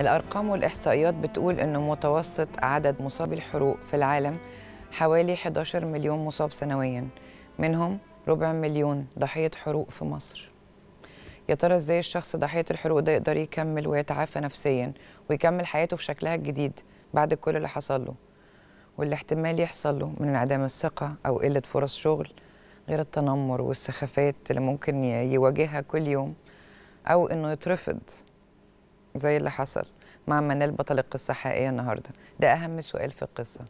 الأرقام والإحصائيات بتقول إنه متوسط عدد مصابي الحروق في العالم حوالي 11 مليون مصاب سنوياً، منهم ربع مليون ضحية حروق في مصر. يا ترى إزاي الشخص ضحية الحروق ده يقدر يكمل ويتعافى نفسياً ويكمل حياته في شكلها الجديد بعد كل اللي حصل له؟ واللي احتمال يحصل له من انعدام الثقة أو قلة فرص شغل، غير التنمر والسخافات اللي ممكن يواجهها كل يوم، أو إنه يترفض زي اللي حصل مع منال بطل القصة الحقيقية النهاردة. ده أهم سؤال في القصة،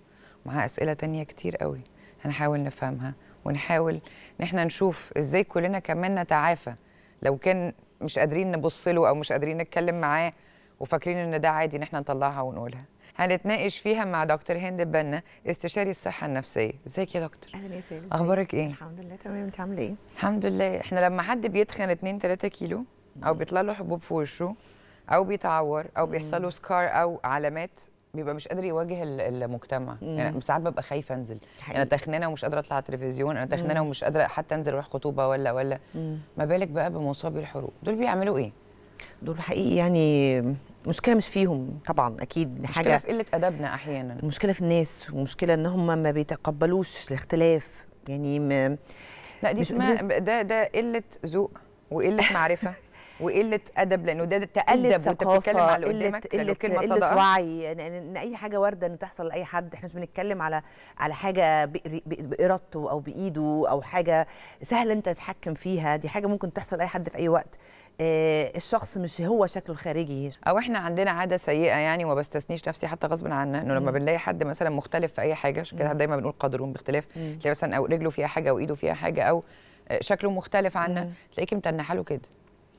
ومعاه أسئلة تانية كتير قوي هنحاول نفهمها ونحاول إن احنا نشوف إزاي كلنا كمان نتعافى لو كان مش قادرين نبص له أو مش قادرين نتكلم معاه وفاكرين إن ده عادي إن احنا نطلعها ونقولها. هنتناقش فيها مع دكتور هند البنا استشاري الصحة النفسية. ازيك يا دكتور؟ اهلا يا سيدي. اخبارك ايه؟ الحمد لله تمام، انت عامله ايه؟ الحمد لله. احنا لما حد بيتخن 2-3 كيلو او بيطلع له حبوب في وشه او بيتعور او بيحصل له سكار او علامات، بيبقى مش قادر يواجه المجتمع. يعني ساعات ببقى خايفه انزل، حقيقي. انا تخنانه ومش قادره اطلع على التلفزيون، انا تخنانه ومش قادره حتى انزل اروح خطوبه ولا ما بالك بقى بمصابي الحروق؟ دول بيعملوا ايه؟ دول حقيقي يعني مشكلة مش فيهم طبعا، اكيد حاجة مشكلة في قلة ادبنا احيانا، مشكلة في الناس، ومشكلة ان هم ما بيتقبلوش الاختلاف. يعني لا دي اسمها ده قلة ذوق وقلة معرفة وقلة ادب، لانه ده تأدب وانت بتتكلم على اللي قدامك، قلة وعي ان اي حاجة واردة ان تحصل لاي حد. احنا مش بنتكلم على حاجة بإرادته او بإيده او حاجة سهلة انت تتحكم فيها، دي حاجة ممكن تحصل لاي حد في اي وقت. الشخص مش هو شكله الخارجي، او احنا عندنا عاده سيئه يعني، وما بستثنيش نفسي حتى غصب عننا، انه لما بنلاقي حد مثلا مختلف في اي حاجه، عشان كده دايما بنقول قدرون باختلاف، تلاقي مثلا او رجله فيها حاجه او ايده فيها حاجه او شكله مختلف عنا، تلاقيكي متنحه له كده.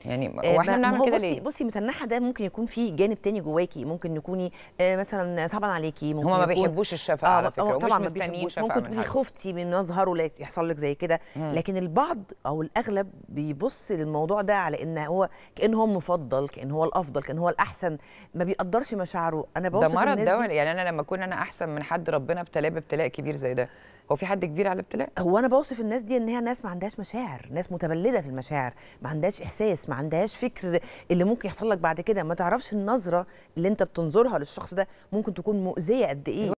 يعني واحنا بنعمل كده ليه؟ بصي متنحه ده ممكن يكون في جانب تاني جواكي، ممكن يكوني مثلا صعبا عليكي، ممكن هما ما بيحبوش الشفقه على فكره، ومش مستنيين شفقه، ممكن تكوني خفتي من مظهره يحصل لك زي كده. لكن البعض او الاغلب بيبص للموضوع ده على ان هو كان هو مفضل، كان هو الافضل، كان هو الاحسن، ما بيقدرش مشاعره. انا بوصف ده مرض ده، يعني انا لما اكون انا احسن من حد ربنا ابتلاه بابتلاء كبير زي ده، هو في حد كبير على ابتلاء؟ هو انا بوصف الناس دي ان هي ناس ما عندهاش مشاعر، ناس متبلده في المشاعر، ما عندهاش احساس، ما عندهاش فكر اللي ممكن يحصل لك بعد كده، ما تعرفش النظره اللي انت بتنظرها للشخص ده ممكن تكون مؤذيه قد ايه.